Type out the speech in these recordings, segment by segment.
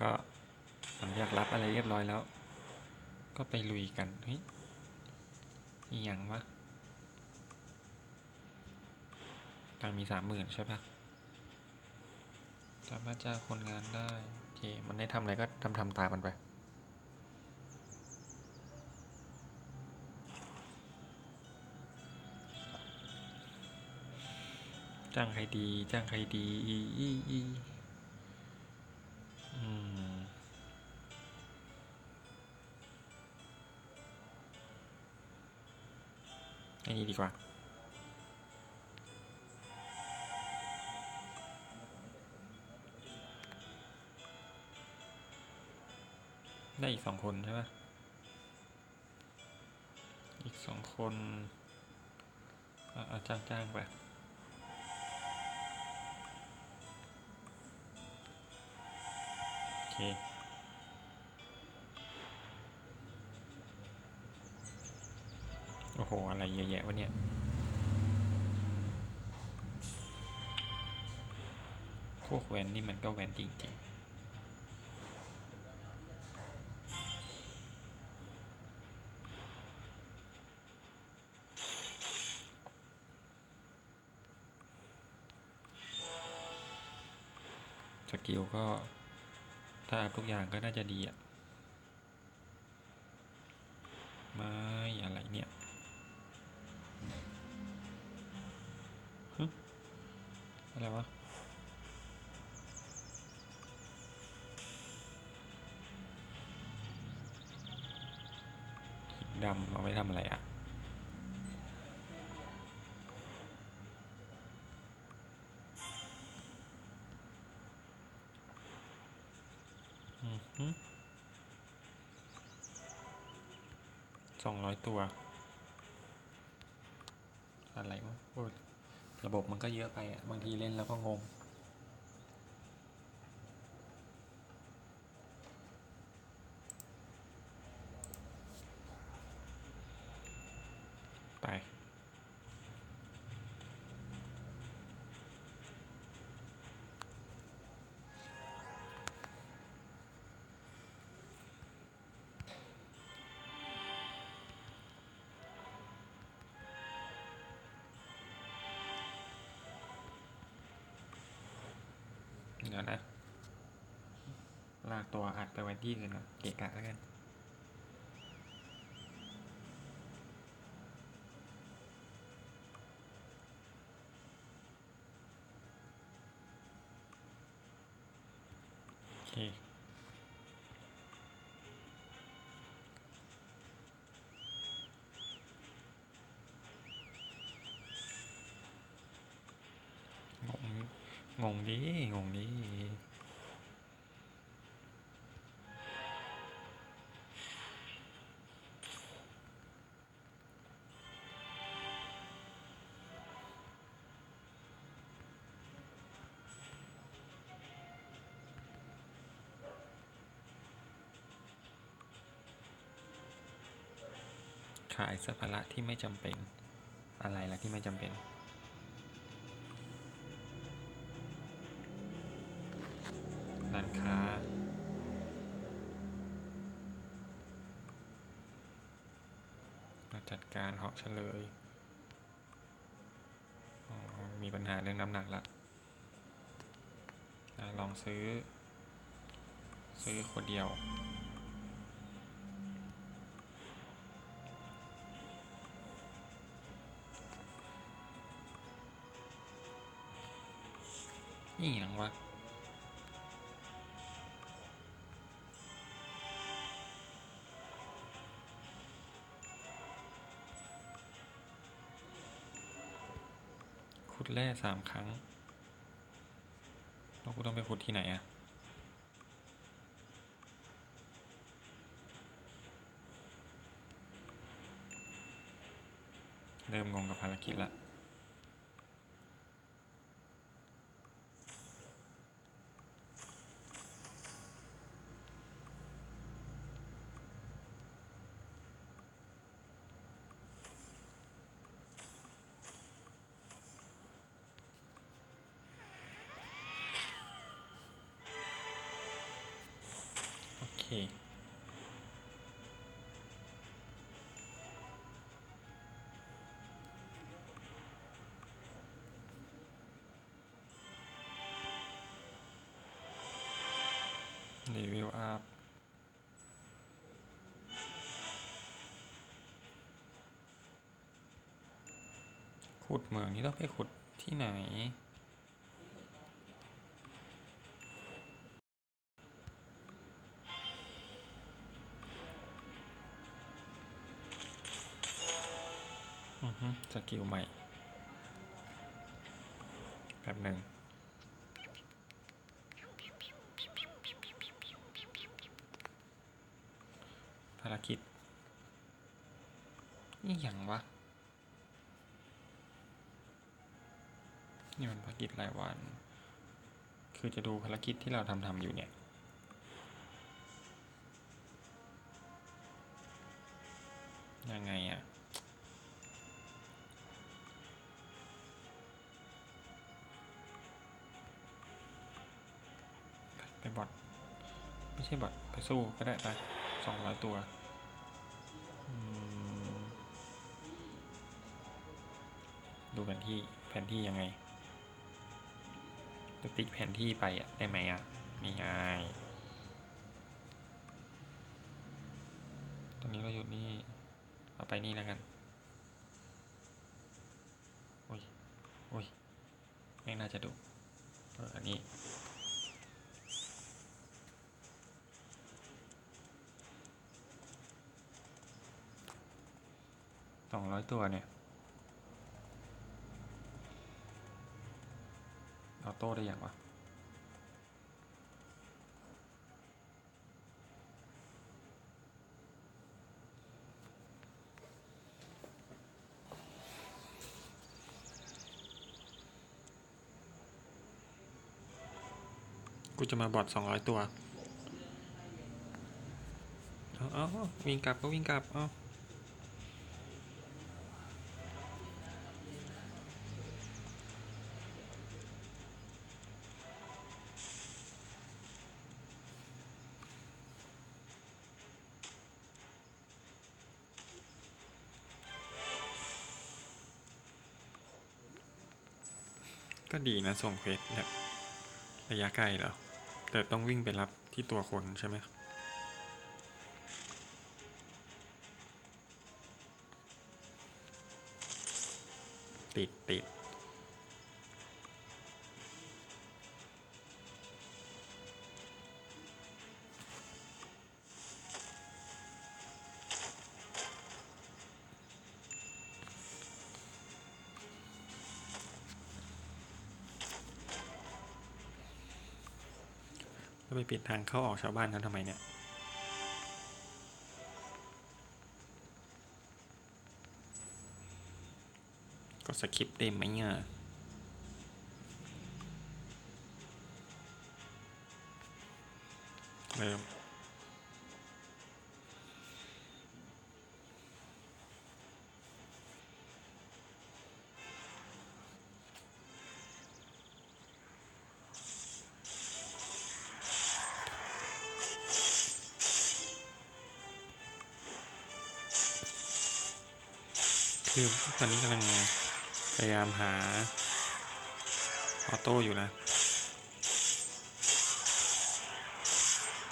ก็หลังจากรับอะไรเรียบร้อยแล้วก็ไปลุยกันเฮ้ยอย่างวะตอนมี 30,000 ใช่ปะสามารถจ้างคนงานได้โอเคมันได้ทำอะไรก็ทำตามมันไปจ้างใครดีอันนี้ดีกว่าได้อีก2คนใช่ไหมอีก2คนจ้างไปโอเคโอ้โหอะไรเยอะแยะวะเนี่ยพวกแวนนี่มันก็แวนจริงๆสกิลก็ถ้าทุกอย่างก็น่าจะดีอ่ะไม่อะไรเนี่ยอะไรวะหินดำเอาไว้ทำอะไรอ่ะ200 ตัวอะไรวะระบบมันก็เยอะไปอ่ะบางทีเล่นแล้วก็งงไปเดี๋ยวนะลากตัวอัดไปไว้ที่อื่นก่อนเกะกะแล้วกันโอเคงงดิขายสัพพะที่ไม่จำเป็นอะไรล่ะที่ไม่จำเป็นร้านค้าจัดการเหาะเฉลยมีปัญหาเรื่องน้ำหนักละลองซื้อคนเดียวนี่หนังวะขุดแร่3 ครั้งแล้วกูต้องไปขุดที่ไหนอ่ะเริ่มงงกับภารกิจละ รีวิวอัพขุดเหมืองนี้ต้องไปขุดที่ไหนสกิลใหม่แบบหนึ่งภารกิจนี่อย่างวะนี่มันภารกิจรายวันคือจะดูภารกิจที่เราทำอยู่เนี่ยยังไงอ่ะไปบอทไม่ใช่บอทไปสู้ก็ได้ไป200ตัวดูแผนที่ยังไงจะติ๊กแผนที่ไปอ่ะได้ไหมอ่ะไม่ง่ายตอนนี้เราหยุดนี่เอาไปนี่แล้วกันโอ้ยไม่น่าจะดูอันนี้200ตัวเนี่ยออโต้ได้อย่างวะกูจะมาบอท200ตัวเอาวิ่งกลับก็วิ่งกลับเอาก็ดีนะส่งเควสแบบระยะไกลเหรอแต่ต้องวิ่งไปรับที่ตัวคนใช่ไหมติดแล้วไปปิดทางเข้าออกชาวบ้านเขาทำไมเนี่ยก็สกิปได้ไหมเนี่ยเริ่มคือตอนนี้กำลังพยายามหาออโต้อยู่นะ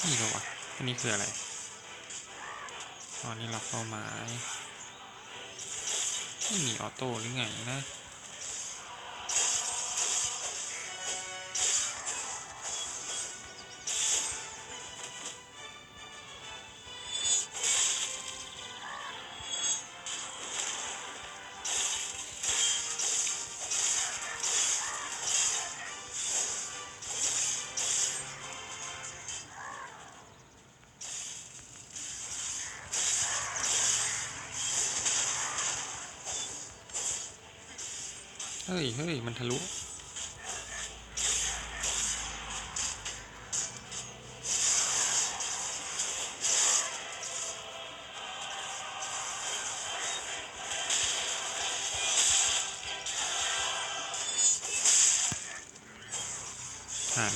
นี่ก็วะอันนี้คืออะไรตอนนี้เราเป้าหมายไม่มีออโต้หรือไงนะเฮ้ยมันทะลุม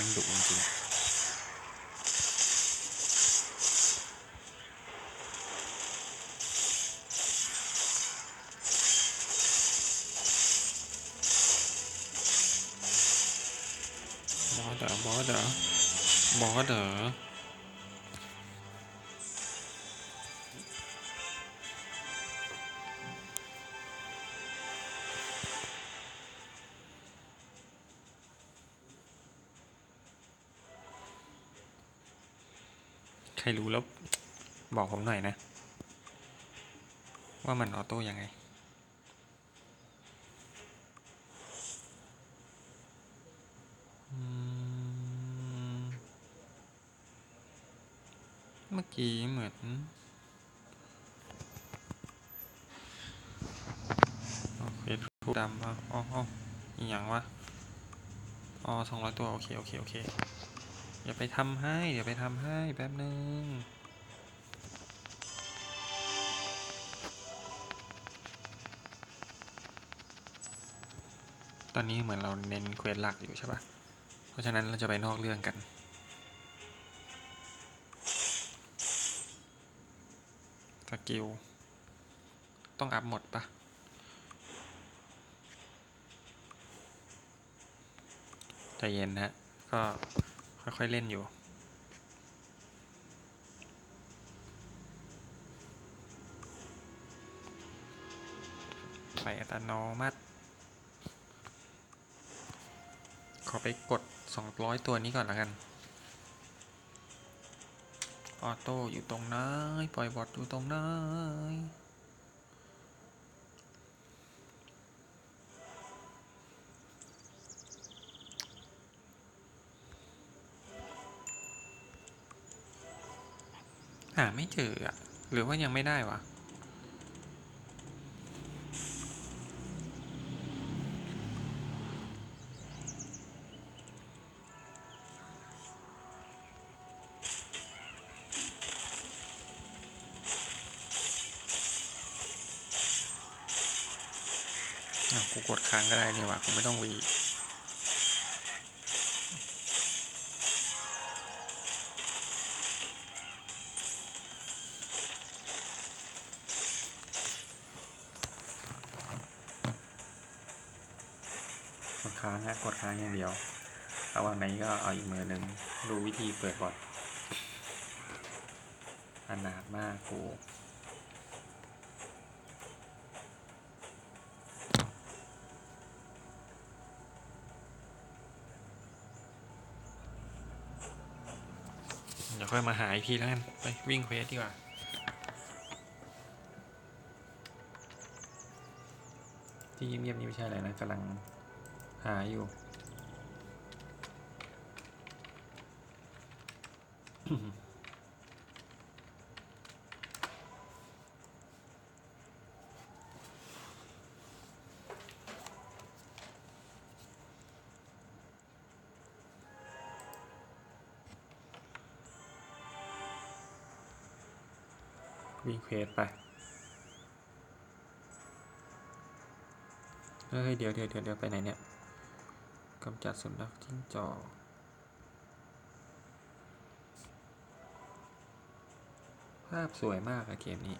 ันดุจริง บอสเหรอใครรู้แล้วบอกผมหน่อยนะว่ามันออโต้ยังไงเมื่อกี้เหมือนโอเคถูกดำป่ะอ๋ออย่างวะอ๋อ200ตัวโอเคอย่าไปทำให้แป๊บนึงตอนนี้เหมือนเราเน้นเควสหลักอยู่ใช่ป่ะเพราะฉะนั้นเราจะไปนอกเรื่องกันสกิลต้องอัพหมดป่ะใจเย็นนะก็ค่อยๆเล่นอยู่ใส่อัตโนมัติขอไปกด200ตัวนี้ก่อนแล้วกันออโต้อยู่ตรงไหนปล่อยบอทอยู่ตรงไหนหาไม่เจออ่ะหรือว่ายังไม่ได้วะกูกดค้างก็ได้นี่หว่ากูไม่ต้องวีกดค้างนะกดค้างอย่างเดียวระหว่างนี้ก็เอาอีกมือหนึ่งดูวิธีเปิดบอทอนาถมากกูเดี๋ยวค่อยมาหาอีกทีแล้วกันไปวิ่งเควสดีกว่าที่เงียบๆนี่ไม่ใช่อะไรนะกำลังหาอยู่ วิ่งเควสไปเฮ้ยเดี๋ยวไปไหนเนี่ยกำจัดสำนักจิ้งจอกภาพสวยมากอะเกมนี้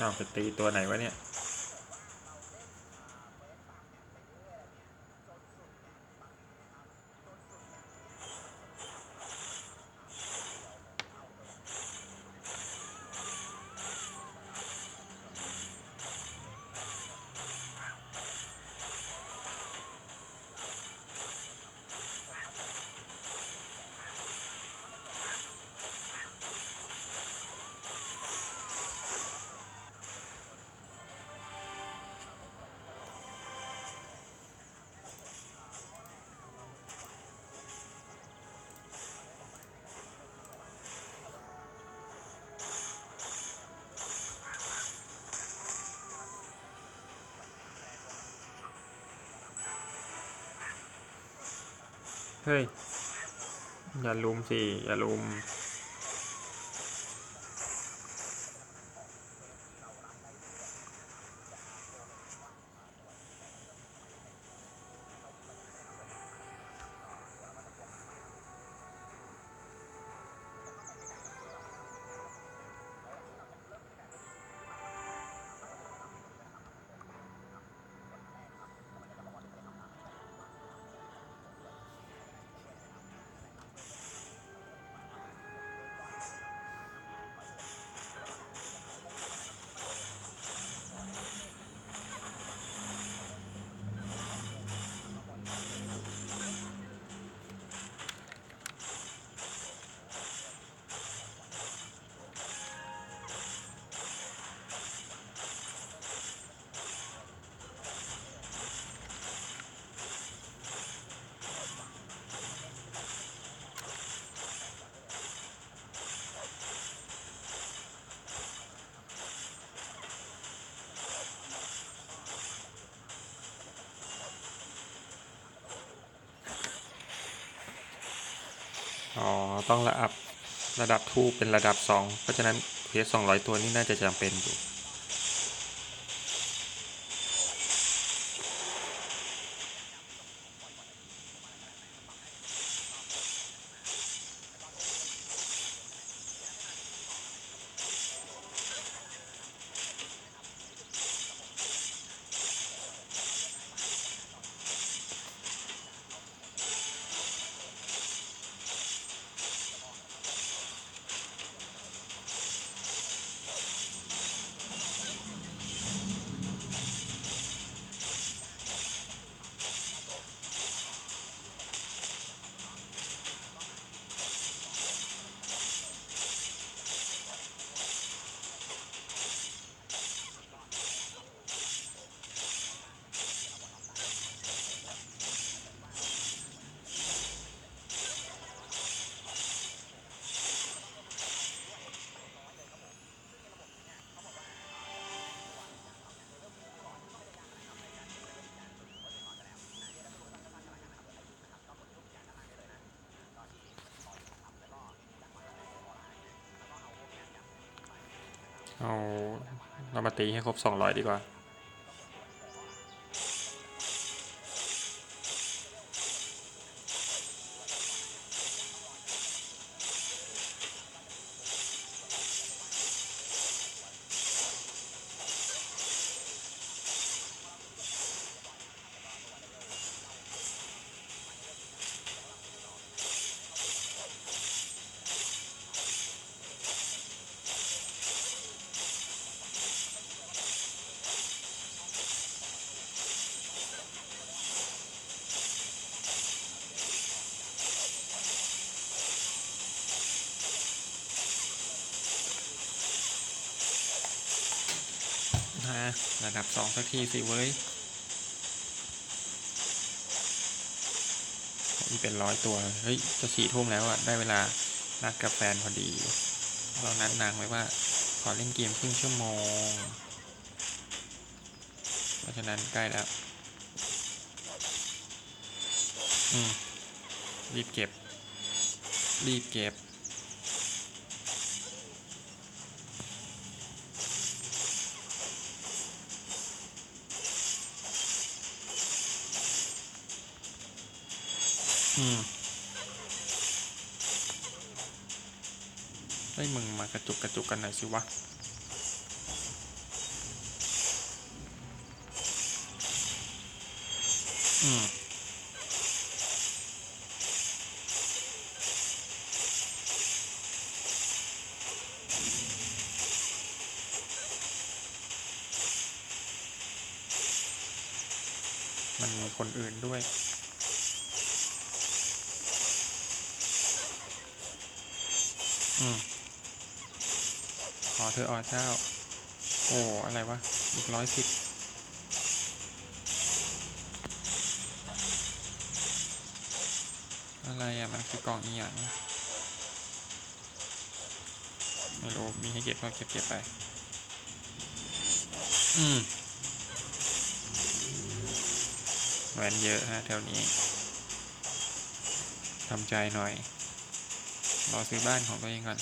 น่าจะตีตัวไหนวะเนี่ยเฮ้ยอย่าลุมสิอย่าลุมอ๋อต้องระดับทูปเป็นระดับ2เพราะฉะนั้นเพชร200ตัวนี่น่าจะจำเป็นอยู่เรามาตีให้ครบ200ดีกว่าระดับ2สักทีสิเว้ยนี่เป็น100ตัวเฮ้ยจะ4 ทุ่มแล้วอ่ะได้เวลานัดกับแฟนพอดีเรานัดนางไว้ว่าขอเล่นเกมครึ่งชั่วโมงเพราะฉะนั้นใกล้แล้วรีบเก็บให้มึงมากระจุกกันหน่อยสิวะ มันมีคนอื่นด้วยขอเธอออเจ้าโอ้อะไรวะอีก110อะไรอ่ะมันคือกล่องอีหยังไม่รู้มีให้เก็บก็เก็บไปแหวนเยอะฮะแถวนี้ทำใจหน่อยรอซื้อบ้านของตัวเองก่อน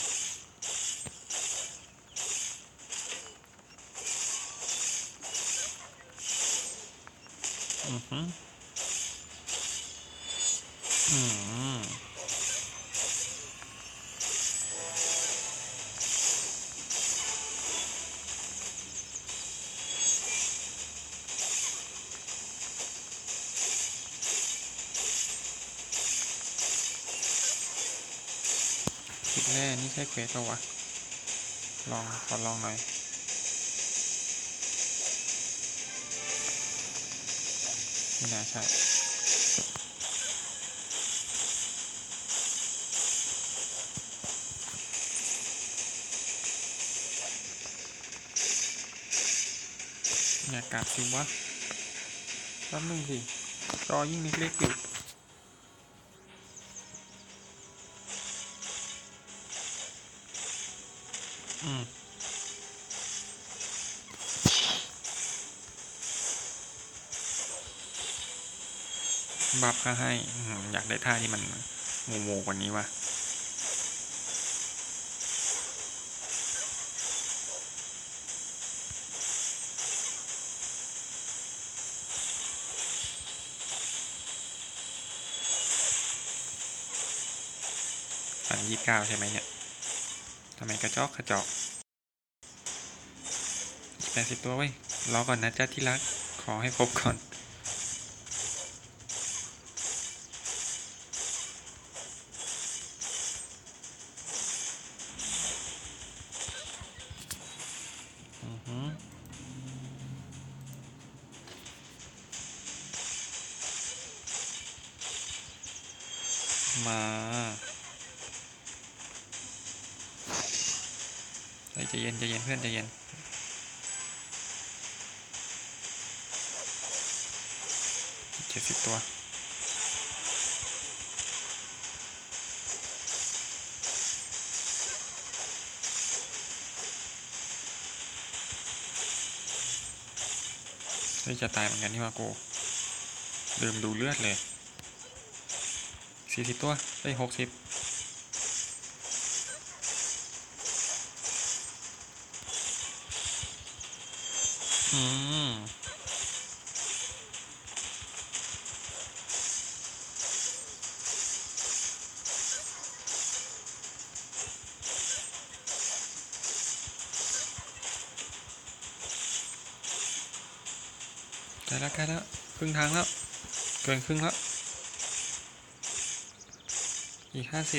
คิดแน่นี่ใช่เควสตัววะขอลองหน่อยไม่น่าใช่อยากกลับสิวะแป๊บนึงสิจอยิ่งเล็กๆอยู่บัฟก็ให้อยากได้ท่าที่มันโมกว่านี้ว่ะอัน29ใช่ไหมเนี่ยทำไมกระจอก80ตัวไว้รอก่อนนะจ๊ะที่รักขอให้ครบก่อนมาใจเย็นเพื่อนใจเย็น70ตัวนี่จะตายเหมือนกันนี่ว่ากูลืมดูเลือดเลย40ตัวได้60ใกล้แล้วครึ่งทางแล้วเกินครึ่งแล้วอีก50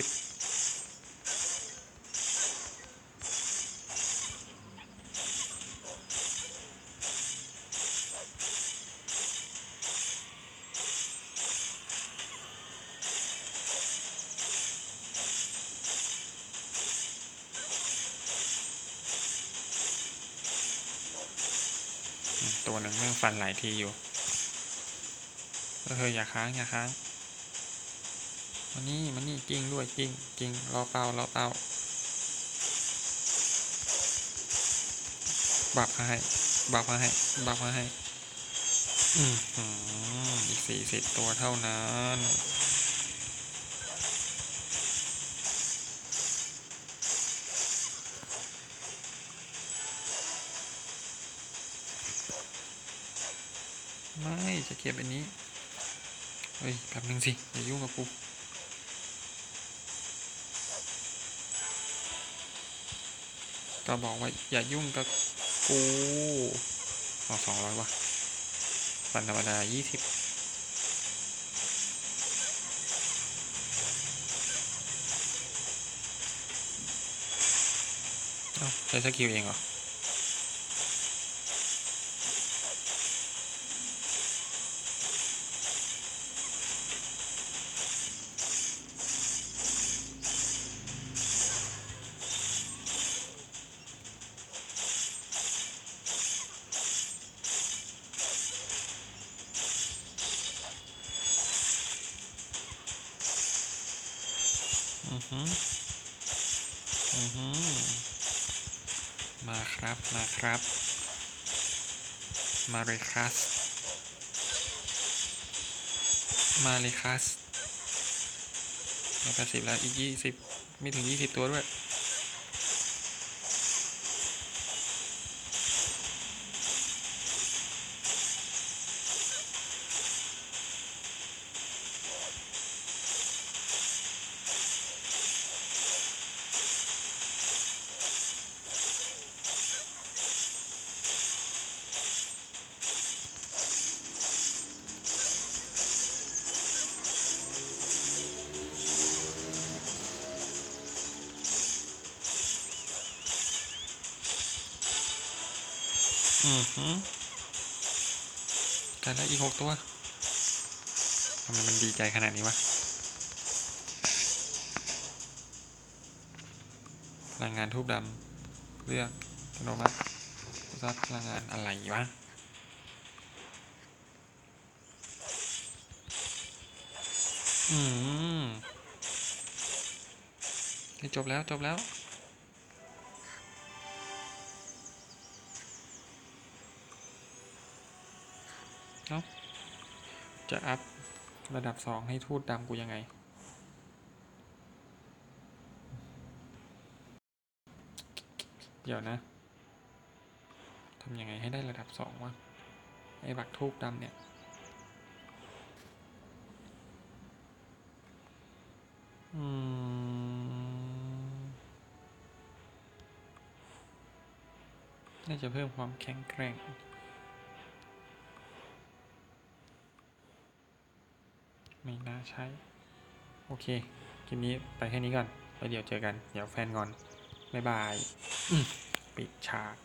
ตัวหนึ่งแม่งฟันหลายทีอยู่อย่าค้างมันนี่จริงรอเปล่าบับให้อีก40ตัวเท่านั้นไม่จะเก็บอันนี้เฮ้ยแป๊บนึงสิอย่ายุ่งกับกูก็บอกว่าอย่ายุ่งกับกูเอา200วะฟันธรรมดา20 ใช้สกิลเองเหรอมาครับมาครับมาเลยคัสมาเลยคัส80แล้วอีก20ไม่ถึง20ตัวด้วยกันแล้วอีก6ตัวทำไมมันดีใจขนาดนี้วะพลังงานทูบดำเลือกอัตโนมัติซัดพลังงานอะไรวะจบแล้วจบแล้วจะอัพระดับ2ให้ทูตดำกูยังไงเดี๋ยวนะทำยังไงให้ได้ระดับ2วะไอ้บักทูตดำเนี่ยน่าจะเพิ่มความแข็งแกร่งไม่น่าใช้โอเคคลิปนี้ไปแค่นี้ก่อนแล้วเดี๋ยวเจอกันเดี๋ยวแฟนงอนบ๊ายบายปิดฉาก